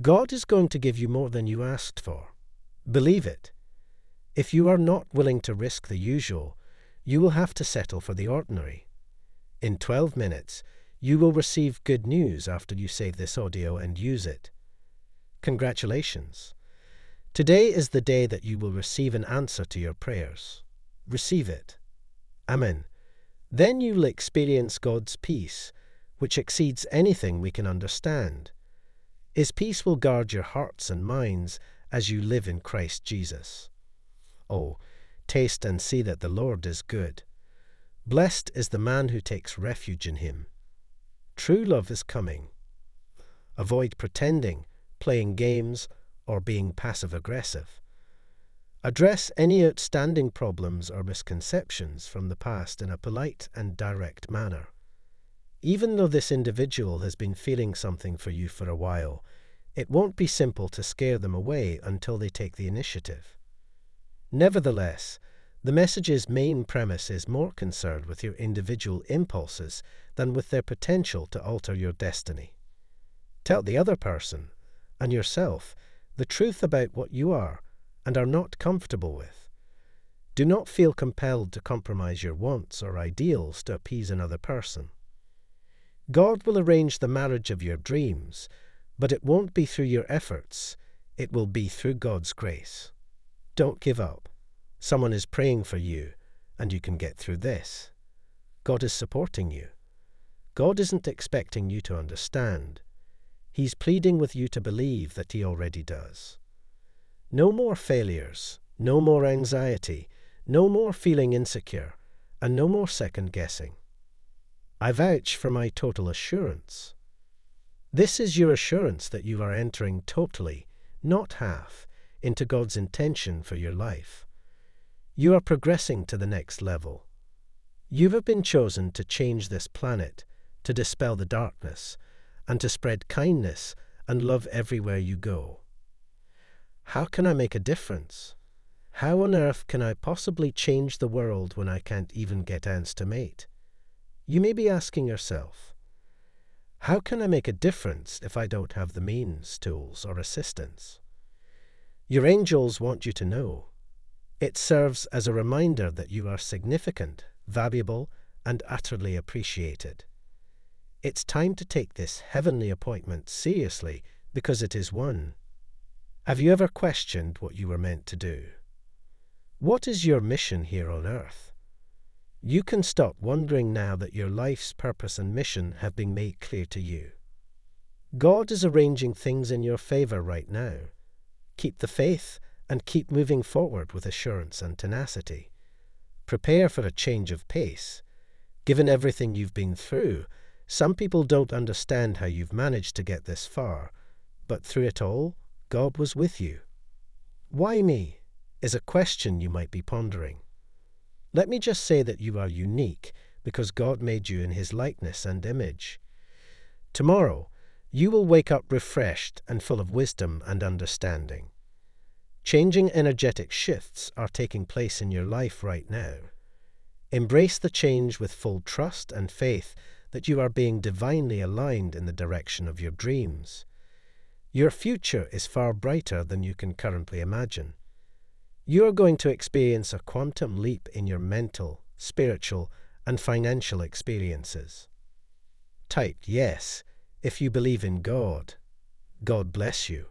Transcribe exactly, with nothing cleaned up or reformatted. God is going to give you more than you asked for. Believe it. If you are not willing to risk the usual, you will have to settle for the ordinary. In twelve minutes, you will receive good news after you save this audio and use it. Congratulations! Today is the day that you will receive an answer to your prayers. Receive it. Amen. Then you will experience God's peace, which exceeds anything we can understand. His peace will guard your hearts and minds as you live in Christ Jesus. Oh, taste and see that the Lord is good. Blessed is the man who takes refuge in him. True love is coming. Avoid pretending, playing games, or being passive-aggressive. Address any outstanding problems or misconceptions from the past in a polite and direct manner. Even though this individual has been feeling something for you for a while, it won't be simple to scare them away until they take the initiative. Nevertheless, the message's main premise is more concerned with your individual impulses than with their potential to alter your destiny. Tell the other person, and yourself, the truth about what you are and are not comfortable with. Do not feel compelled to compromise your wants or ideals to appease another person. God will arrange the marriage of your dreams, but it won't be through your efforts, it will be through God's grace. Don't give up. Someone is praying for you, and you can get through this. God is supporting you. God isn't expecting you to understand. He's pleading with you to believe that he already does. No more failures, no more anxiety, no more feeling insecure, and no more second-guessing. I vouch for my total assurance. This is your assurance that you are entering totally, not half, into God's intention for your life. You are progressing to the next level. You have been chosen to change this planet, to dispel the darkness, and to spread kindness and love everywhere you go. How can I make a difference? How on earth can I possibly change the world when I can't even get ants to mate? You may be asking yourself, how can I make a difference if I don't have the means, tools, or assistance? Your angels want you to know. It serves as a reminder that you are significant, valuable, and utterly appreciated. It's time to take this heavenly appointment seriously because it is one. Have you ever questioned what you were meant to do? What is your mission here on earth? You can stop wondering now that your life's purpose and mission have been made clear to you. God is arranging things in your favor right now. Keep the faith and keep moving forward with assurance and tenacity. Prepare for a change of pace. Given everything you've been through, some people don't understand how you've managed to get this far, but through it all, God was with you. Why me? Is a question you might be pondering. Let me just say that you are unique because God made you in his likeness and image. Tomorrow, you will wake up refreshed and full of wisdom and understanding. Changing energetic shifts are taking place in your life right now. Embrace the change with full trust and faith that you are being divinely aligned in the direction of your dreams. Your future is far brighter than you can currently imagine. You are going to experience a quantum leap in your mental, spiritual, and financial experiences. Type yes if you believe in God. God bless you.